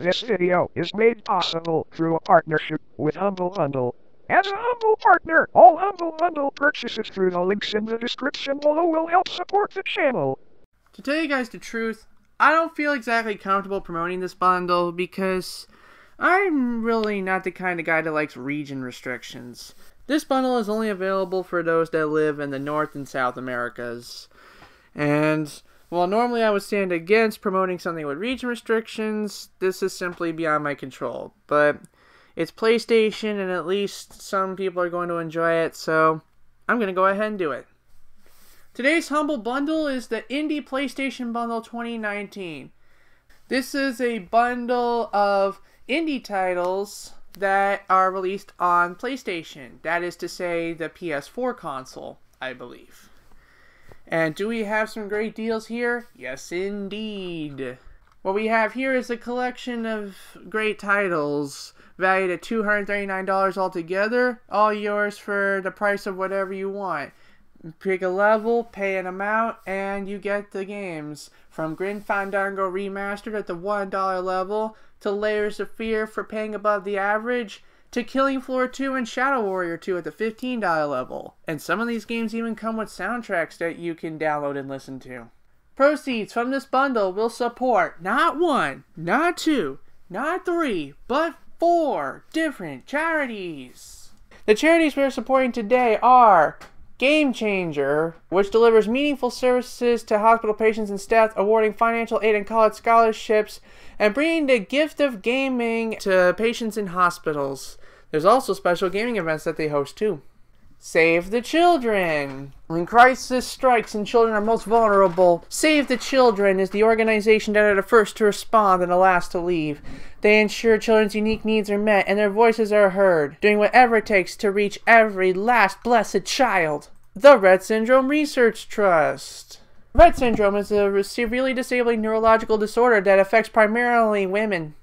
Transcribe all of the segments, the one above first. This video is made possible through a partnership with Humble Bundle. As a Humble partner, all Humble Bundle purchases through the links in the description below will help support the channel. To tell you guys the truth, I don't feel exactly comfortable promoting this bundle because I'm really not the kind of guy that likes region restrictions. This bundle is only available for those that live in the North and South Americas. And while normally I would stand against promoting something with region restrictions, this is simply beyond my control. But it's PlayStation, and at least some people are going to enjoy it, so I'm going to go ahead and do it. Today's Humble Bundle is the Indie PlayStation Bundle 2019. This is a bundle of indie titles that are released on PlayStation. That is to say, the PS4 console, I believe. And do we have some great deals here? Yes, indeed. What we have here is a collection of great titles valued at $239 altogether, all yours for the price of whatever you want. Pick a level, pay an amount, and you get the games. From Grim Fandango Remastered at the $1 level, to Layers of Fear for paying above the average, to Killing Floor 2 and Shadow Warrior 2 at the $15 level. And some of these games even come with soundtracks that you can download and listen to. Proceeds from this bundle will support not one, not two, not three, but 4 different charities. The charities we are supporting today are Game Changer, which delivers meaningful services to hospital patients and staff, awarding financial aid and college scholarships, and bringing the gift of gaming to patients in hospitals. There's also special gaming events that they host too. Save the Children. When crisis strikes and children are most vulnerable, Save the Children is the organization that are the first to respond and the last to leave. They ensure children's unique needs are met and their voices are heard, doing whatever it takes to reach every last blessed child. The Rett Syndrome Research Trust. Rett Syndrome is a severely disabling neurological disorder that affects primarily women.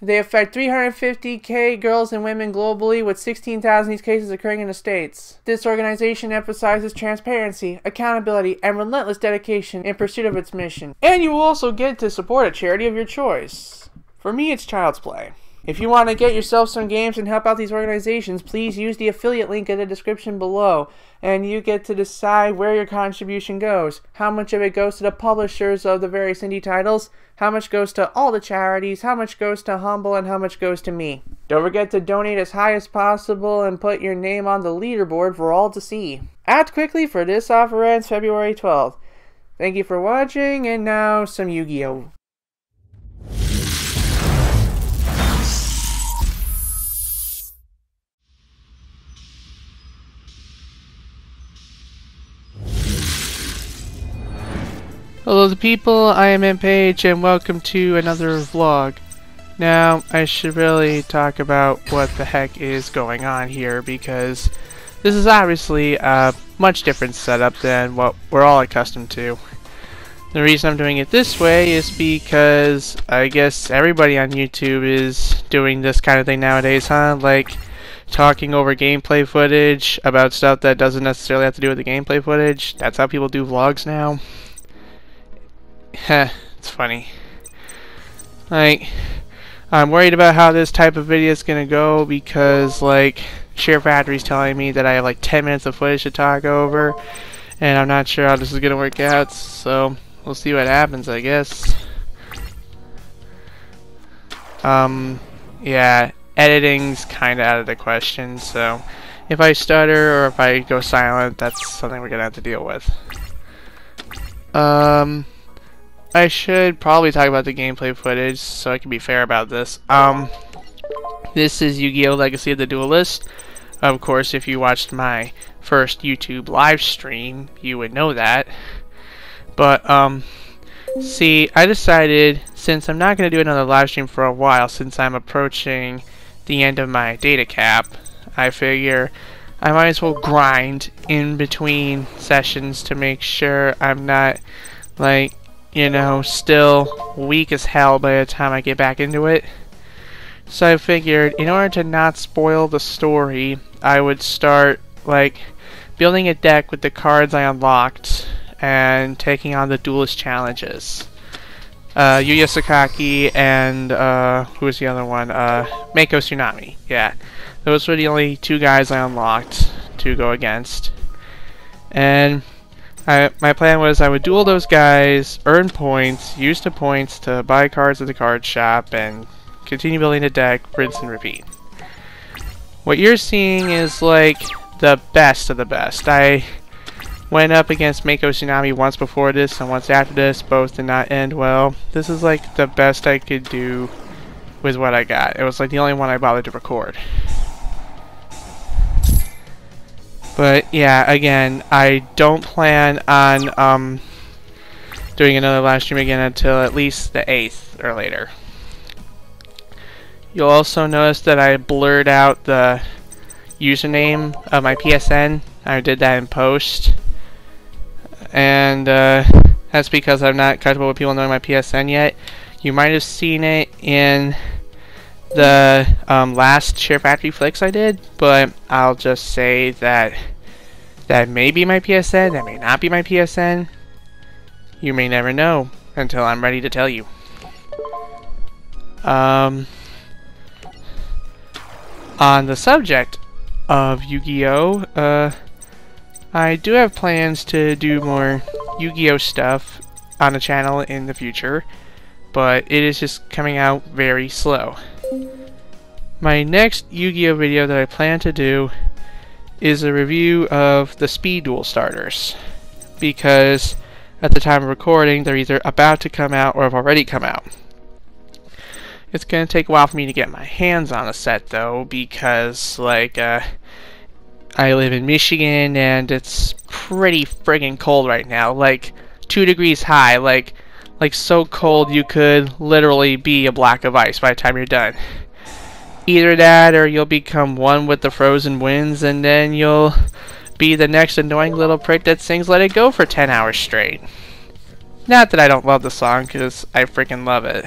They affect 350,000 girls and women globally, with 16,000 of these cases occurring in the States. This organization emphasizes transparency, accountability, and relentless dedication in pursuit of its mission. And you will also get to support a charity of your choice. For me, it's Child's Play. If you want to get yourself some games and help out these organizations, please use the affiliate link in the description below, and you get to decide where your contribution goes, how much of it goes to the publishers of the various indie titles, how much goes to all the charities, how much goes to Humble, and how much goes to me. Don't forget to donate as high as possible and put your name on the leaderboard for all to see. Act quickly, for this offer ends February 12th. Thank you for watching, and now some Yu-Gi-Oh! Hello the people, I am M-Page and welcome to another vlog. Now, I should really talk about what the heck is going on here, because this is obviously a much different setup than what we're all accustomed to. The reason I'm doing it this way is because I guess everybody on YouTube is doing this kind of thing nowadays, huh? Like talking over gameplay footage about stuff that doesn't necessarily have to do with the gameplay footage. That's how people do vlogs now. Heh, it's funny. Like, I'm worried about how this type of video is gonna go because, like, Share Factory's telling me that I have like 10 minutes of footage to talk over, and I'm not sure how this is gonna work out, so we'll see what happens, I guess. Yeah, editing's kinda out of the question, so if I stutter or if I go silent, that's something we're gonna have to deal with. I should probably talk about the gameplay footage so I can be fair about this. This is Yu-Gi-Oh! Legacy of the Duelist. Of course, if you watched my first YouTube live stream, you would know that. But, see, I decided, since I'm not going to do another live stream for a while, since I'm approaching the end of my data cap, I figure I might as well grind in between sessions to make sure I'm not, like, you know, still weak as hell by the time I get back into it. So I figured, in order to not spoil the story, I would start, like, building a deck with the cards I unlocked and taking on the duelist challenges. Yuya Sakaki, and who was the other one? Mako Tsunami. Yeah, those were the only two guys I unlocked to go against. And my plan was I would duel those guys, earn points, use the points to buy cards at the card shop, and continue building the deck, rinse and repeat. What you're seeing is like the best of the best. I went up against Mako Tsunami once before this and once after this. Both did not end well. This is like the best I could do with what I got. It was like the only one I bothered to record. But yeah, again, I don't plan on doing another live stream again until at least the 8th or later. You'll also notice that I blurred out the username of my PSN. I did that in post. And that's because I'm not comfortable with people knowing my PSN yet. You might have seen it in the last Cheer Factory Flicks I did, but I'll just say that that may be my PSN, that may not be my PSN. You may never know until I'm ready to tell you. On the subject of Yu-Gi-Oh!, I do have plans to do more Yu-Gi-Oh! Stuff on the channel in the future, but it is just coming out very slow. My next Yu-Gi-Oh! Video that I plan to do is a review of the Speed Duel Starters, because at the time of recording they're either about to come out or have already come out. It's gonna take a while for me to get my hands on a set though, because like I live in Michigan and it's pretty friggin' cold right now, like 2 degrees high, like so cold you could literally be a block of ice by the time you're done. Either that or you'll become one with the frozen winds, and then you'll be the next annoying little prick that sings Let It Go for 10 hours straight. Not that I don't love the song, because I freaking love it.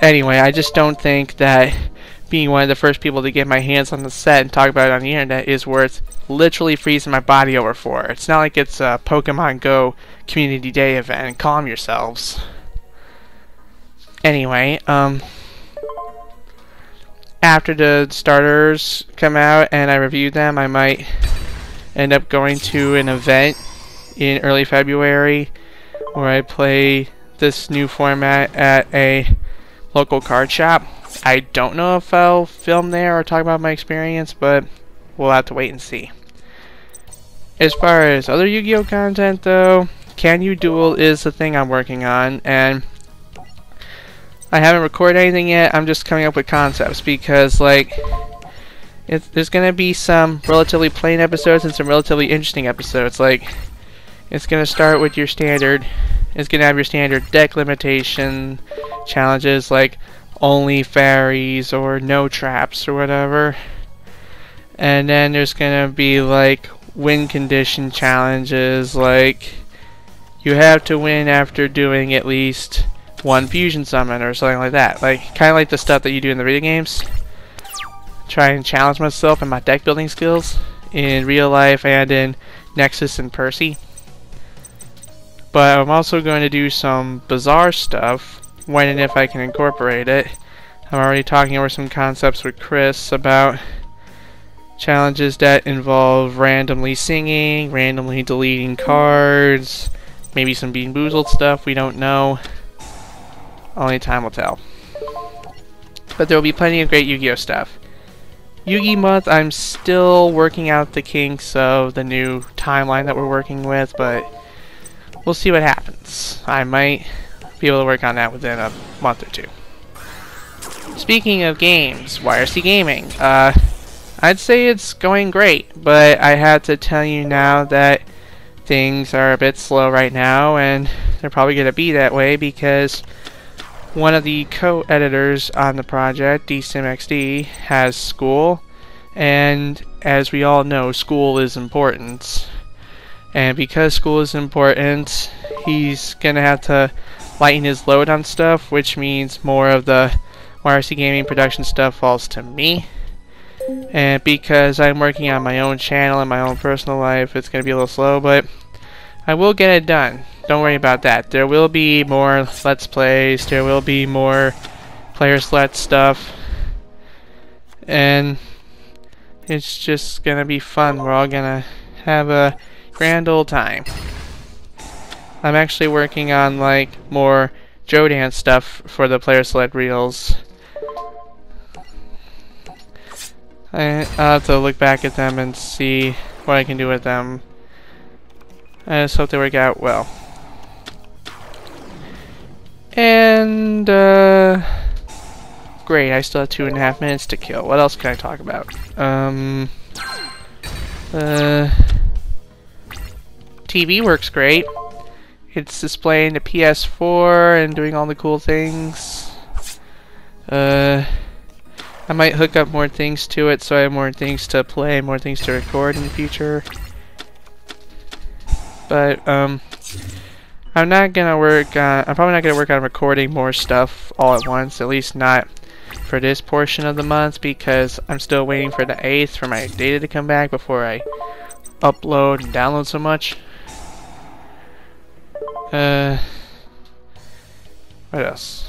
Anyway, I just don't think that being one of the first people to get my hands on the set and talk about it on the internet is worth literally freezing my body over for. It's not like it's a Pokemon Go Community Day event. Calm yourselves. Anyway, after the starters come out and I review them, I might end up going to an event in early February where I play this new format at a local card shop. I don't know if I'll film there or talk about my experience, but we'll have to wait and see. As far as other Yu-Gi-Oh! Content though, Can You Duel is the thing I'm working on, and I haven't recorded anything yet. I'm just coming up with concepts because, like, there's gonna be some relatively plain episodes and some relatively interesting episodes. Like, it's gonna start with your standard. It's gonna have your standard deck limitation challenges, like only fairies or no traps or whatever. And then there's gonna be like win condition challenges, like you have to win after doing at least one fusion summon or something like that, like kind of like the stuff that you do in the video games. Try and challenge myself and my deck building skills in real life and in Nexus and Percy. But I'm also going to do some bizarre stuff when and if I can incorporate it. I'm already talking over some concepts with Chris about challenges that involve randomly singing, randomly deleting cards, maybe some Bean Boozled stuff, we don't know. Only time will tell. But there will be plenty of great Yu-Gi-Oh! Stuff. Yu-Gi Month, I'm still working out the kinks of the new timeline that we're working with, but we'll see what happens. I might be able to work on that within a month or two. Speaking of games, YRC Gaming. I'd say it's going great, but I have to tell you now that things are a bit slow right now, and they're probably going to be that way because one of the co-editors on the project, DCMXD, has school, and as we all know, school is important. And because school is important, he's gonna have to lighten his load on stuff, which means more of the YRC Gaming production stuff falls to me. And because I'm working on my own channel and my own personal life, it's gonna be a little slow, but I will get it done. Don't worry about that. There will be more Let's Plays. There will be more Player Select stuff. And it's just gonna be fun. We're all gonna have a grand old time. I'm actually working on like more Joe Dance stuff for the Player Select reels. I'll have to look back at them and see what I can do with them. I just hope they work out well. And, great, I still have 2.5 minutes to kill. What else can I talk about? TV works great. It's displaying the PS4 and doing all the cool things. I might hook up more things to it so I have more things to play, more things to record in the future. But, I'm probably not gonna work on recording more stuff all at once, at least not for this portion of the month, because I'm still waiting for the 8th for my data to come back before I upload and download so much. What else?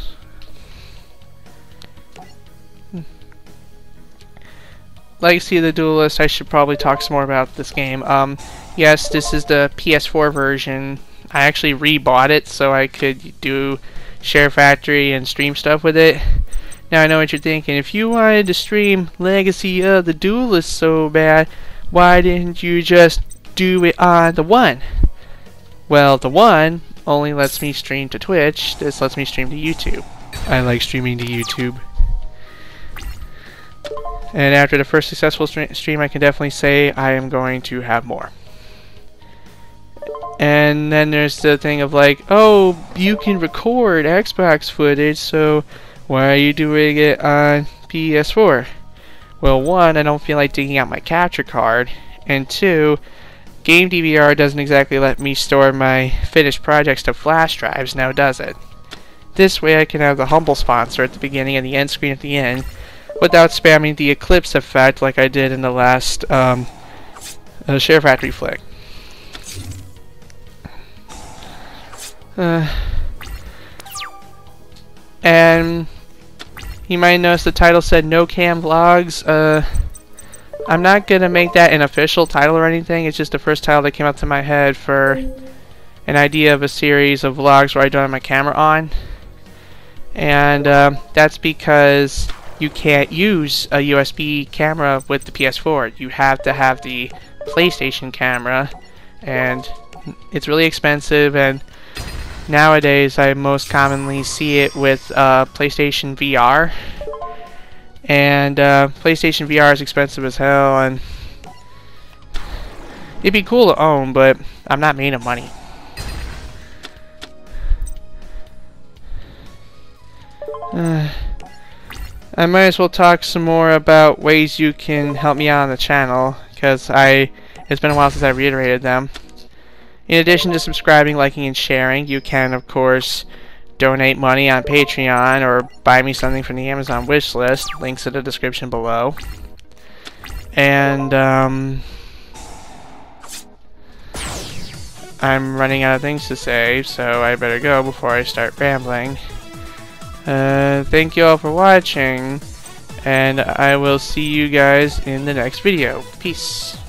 Legacy of the Duelist, I should probably talk some more about this game. Yes, this is the PS4 version. I actually rebought it so I could do Share Factory and stream stuff with it. Now I know what you're thinking. If you wanted to stream Legacy of the Duelist so bad, why didn't you just do it on the One? Well, the One only lets me stream to Twitch. This lets me stream to YouTube. I like streaming to YouTube. And after the first successful stream, I can definitely say I am going to have more. And then there's the thing of like, oh, you can record Xbox footage, so why are you doing it on PS4? Well, one, I don't feel like digging out my capture card, and two, GameDVR doesn't exactly let me store my finished projects to flash drives, now does it? This way I can have the Humble sponsor at the beginning and the end screen at the end, without spamming the Eclipse effect like I did in the last Share Factory flick. And you might notice the title said no cam vlogs. I'm not gonna make that an official title or anything. It's just the first title that came up to my head for an idea of a series of vlogs where I don't have my camera on, and that's because you can't use a USB camera with the PS4. You have to have the PlayStation camera, and it's really expensive, and nowadays I most commonly see it with PlayStation VR, and PlayStation VR is expensive as hell, and it'd be cool to own, but I'm not made of money. I might as well talk some more about ways you can help me out on the channel, because it's been a while since I reiterated them. In addition to subscribing, liking, and sharing, you can, of course, donate money on Patreon or buy me something from the Amazon wishlist. Links in the description below. And, I'm running out of things to say, so I better go before I start rambling. Thank you all for watching, and I will see you guys in the next video. Peace.